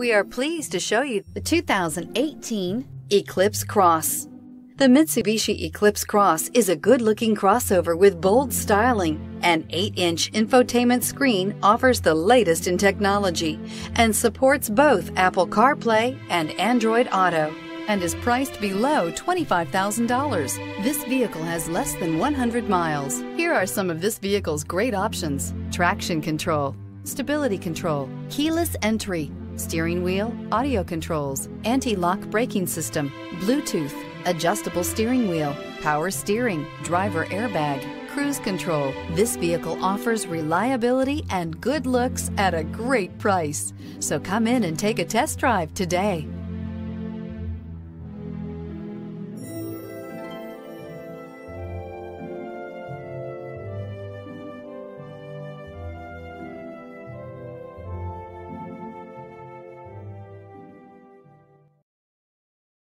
We are pleased to show you the 2018 Eclipse Cross. The Mitsubishi Eclipse Cross is a good-looking crossover with bold styling. An 8-inch infotainment screen offers the latest in technology and supports both Apple CarPlay and Android Auto, and is priced below $25,000. This vehicle has less than 100 miles. Here are some of this vehicle's great options: traction control, stability control, keyless entry, steering wheel audio controls, anti-lock braking system, Bluetooth, adjustable steering wheel, power steering, driver airbag, cruise control. This vehicle offers reliability and good looks at a great price. So come in and take a test drive today.